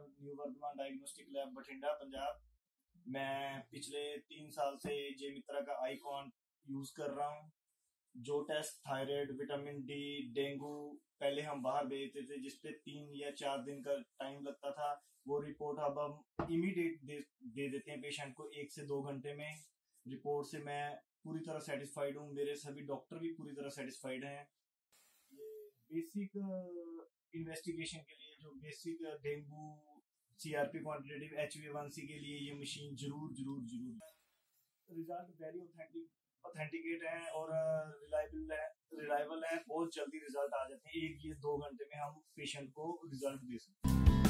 New Vardhman diagnostic lab Bathinda Punjab. मैं पिछले 3 साल से जे मित्रा का आईकॉन यूज कर रहा हूँ। जो test thyroid, vitamin D, dengue पहले हम बाहर भेजते थे जिसपे 3 या 4 दिन का टाइम लगता था, वो रिपोर्ट अब हम इमीडिएट दे देते हैं पेशेंट को 1 से 2 घंटे में। रिपोर्ट से मैं पूरी तरह सेटिस्फाइड हूँ, मेरे सभी डॉक्टर भी पूरी तरह सेटिस्फाइड हैं। ये बेसिक इन्वेस्टिगेशन के लिए, जो basic dengue, CRP quantitative, HbA1c के लिए ये मशीन जरूर जरूर जरूर। रिजल्ट वेरी ऑथेंटिकेट है और रिलायबल है। बहुत जल्दी रिजल्ट आ जाते हैं, 1 या 2 घंटे में हम पेशेंट को रिजल्ट दे सकते हैं।